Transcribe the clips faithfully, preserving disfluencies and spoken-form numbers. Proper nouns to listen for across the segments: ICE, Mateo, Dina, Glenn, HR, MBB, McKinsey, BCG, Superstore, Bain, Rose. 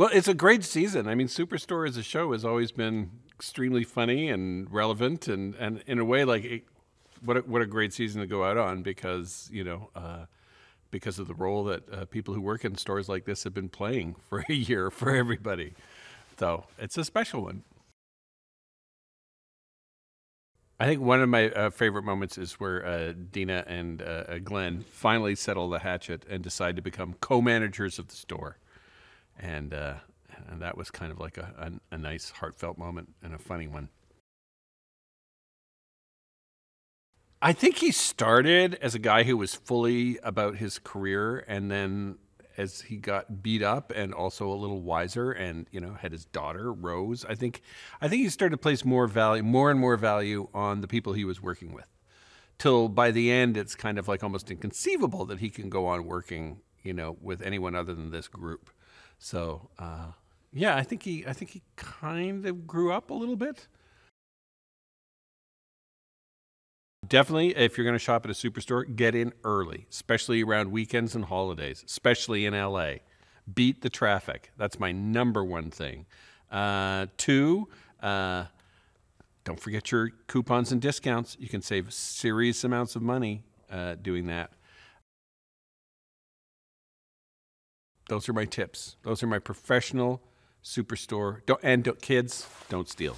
Well, it's a great season. I mean, Superstore as a show has always been extremely funny and relevant, and, and in a way, like, it, what a, what a great season to go out on, because, you know, uh, because of the role that uh, people who work in stores like this have been playing for a year for everybody. So it's a special one. I think one of my uh, favorite moments is where uh, Dina and uh, Glenn finally settle the hatchet and decide to become co-managers of the store. And, uh, and that was kind of like a, a, a nice heartfelt moment and a funny one. I think he started as a guy who was fully about his career, and then as he got beat up and also a little wiser, and you know, had his daughter Rose, I think, I think he started to place more value, more and more value on the people he was working with, till by the end it's kind of like almost inconceivable that he can go on working, you know, with anyone other than this group. So uh, yeah, I think he, I think he kind of grew up a little bit. Definitely, if you're going to shop at a Superstore, get in early, especially around weekends and holidays, especially in L A. Beat the traffic. That's my number one thing. Uh, two, uh, don't forget your coupons and discounts. You can save serious amounts of money uh, doing that. Those are my tips. Those are my professional Superstore. Don't, and don't, kids, don't steal.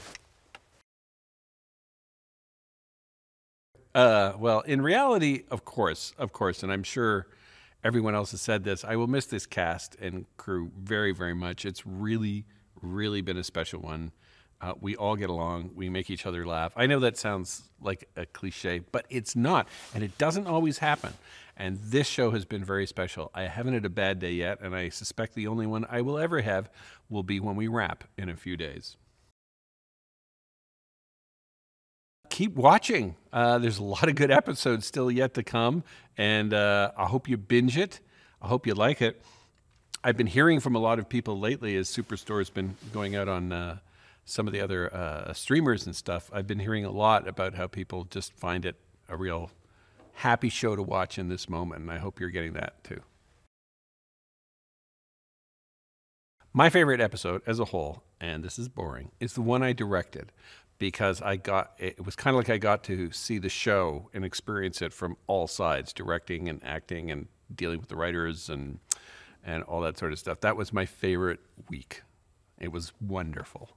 Uh, well, in reality, of course, of course, and I'm sure everyone else has said this, I will miss this cast and crew very, very much. It's really, really been a special one. Uh, we all get along. We make each other laugh. I know that sounds like a cliche, but it's not, and it doesn't always happen. And this show has been very special. I haven't had a bad day yet, and I suspect the only one I will ever have will be when we wrap in a few days. Keep watching. Uh, there's a lot of good episodes still yet to come, and uh, I hope you binge it. I hope you like it. I've been hearing from a lot of people lately as Superstore has been going out on uh, some of the other uh, streamers and stuff. I've been hearing a lot about how people just find it a real happy show to watch in this moment, and I hope you're getting that too. My favorite episode as a whole, and this is boring, is the one I directed. Because I got, it was kind of like I got to see the show and experience it from all sides, directing and acting and dealing with the writers and, and all that sort of stuff. That was my favorite week. It was wonderful.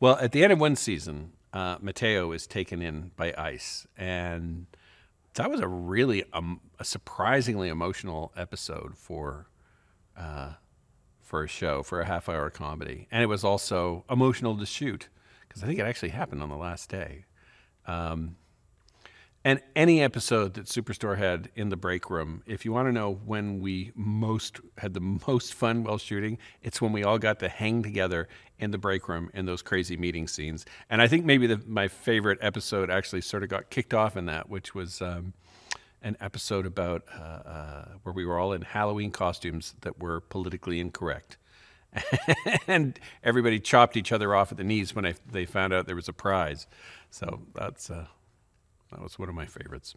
Well, at the end of one season, uh, Mateo is taken in by ICE. And that was a really, um, a surprisingly emotional episode for, uh, for a show, for a half-hour comedy. And it was also emotional to shoot, because I think it actually happened on the last day. Um, and any episode that Superstore had in the break room, if you want to know when we most had the most fun while shooting, it's when we all got to hang together in the break room in those crazy meeting scenes. And I think maybe the, my favorite episode actually sort of got kicked off in that, which was um, an episode about uh, uh, where we were all in Halloween costumes that were politically incorrect. And everybody chopped each other off at the knees when I, they found out there was a prize. So that's, uh, that was one of my favorites.